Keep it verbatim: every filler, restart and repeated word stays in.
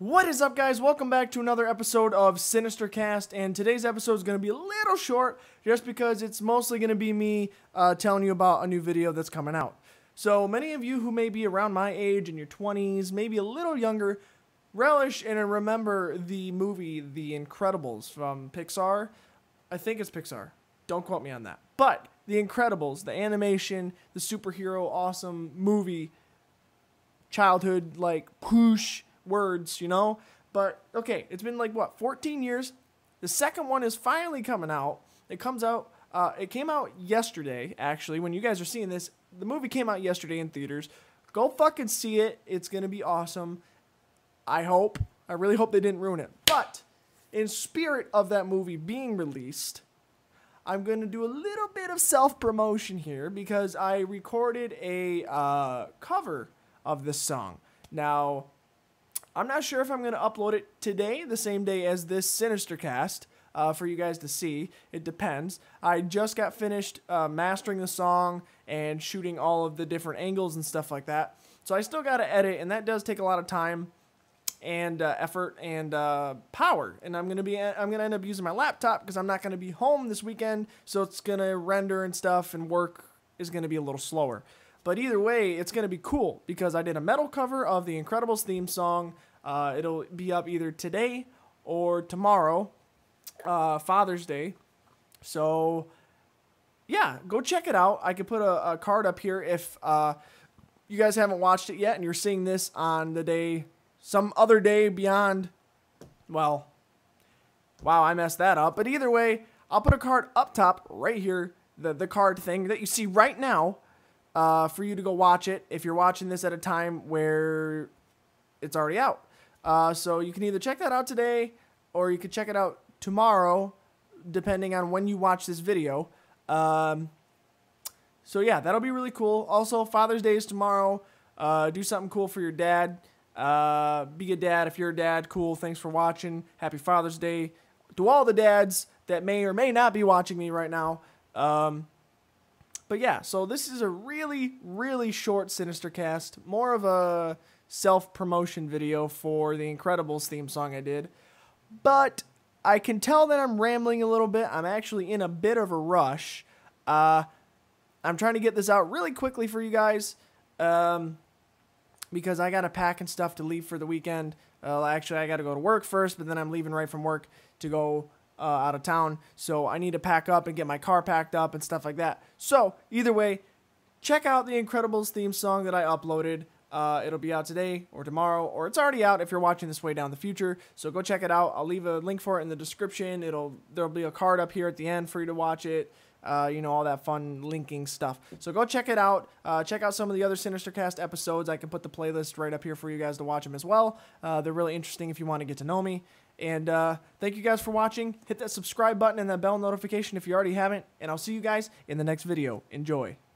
What is up, guys? Welcome back to another episode of Sinister Cast, and today's episode is going to be a little short just because it's mostly going to be me uh, telling you about a new video that's coming out. So many of you who may be around my age, in your twenties, maybe a little younger, relish and remember the movie The Incredibles from Pixar. I think it's Pixar. Don't quote me on that. But The Incredibles, the animation, the superhero awesome movie, childhood like push words, you know. But okay, it's been like what, fourteen years? The second one is finally coming out. It comes out uh it came out yesterday, actually. When you guys are seeing this, the movie came out yesterday in theaters. Go fucking see it. It's gonna be awesome. I hope I really hope they didn't ruin it. But in spirit of that movie being released, I'm gonna do a little bit of self-promotion here because I recorded a uh cover of this song. Now, I'm not sure if I'm going to upload it today, the same day as this Sinister Cast, uh, for you guys to see. It depends. I just got finished uh, mastering the song and shooting all of the different angles and stuff like that. So I still got to edit, and that does take a lot of time and uh, effort and uh, power. And I'm going to be I'm going to end up using my laptop because I'm not going to be home this weekend, so it's going to render and stuff, and work is going to be a little slower. But either way, it's going to be cool because I did a metal cover of the Incredibles theme song. Uh, it'll be up either today or tomorrow, uh, Father's Day. So, yeah, go check it out. I could put a, a card up here if uh, you guys haven't watched it yet and you're seeing this on the day, some other day beyond, well, wow, I messed that up. But either way, I'll put a card up top right here, the, the card thing that you see right now, Uh, for you to go watch it if you're watching this at a time where it's already out. Uh, so you can either check that out today or you could check it out tomorrow, depending on when you watch this video. Um, so yeah, that'll be really cool. Also, Father's Day is tomorrow. Uh, do something cool for your dad. Uh, be a dad if you're a dad. Cool. Thanks for watching. Happy Father's Day to all the dads that may or may not be watching me right now. Um, But yeah, so this is a really, really short Sinister Cast, more of a self-promotion video for the Incredibles theme song I did. But I can tell that I'm rambling a little bit. I'm actually in a bit of a rush. Uh, I'm trying to get this out really quickly for you guys um, because I got to pack and stuff to leave for the weekend. Uh, actually, I got to go to work first, but then I'm leaving right from work to go Uh, out of town, so I need to pack up and get my car packed up and stuff like that. So either way, check out the Incredibles theme song that I uploaded. Uh, it'll be out today or tomorrow, or it's already out if you're watching this way down the future, so go check it out. I'll leave a link for it in the description. It'll there'll be a card up here at the end for you to watch it, uh, you know, all that fun linking stuff. So go check it out. Uh, check out some of the other Sinister Cast episodes. I can put the playlist right up here for you guys to watch them as well. Uh, they're really interesting if you want to get to know me. And uh, thank you guys for watching. Hit that subscribe button and that bell notification if you already haven't. And I'll see you guys in the next video. Enjoy.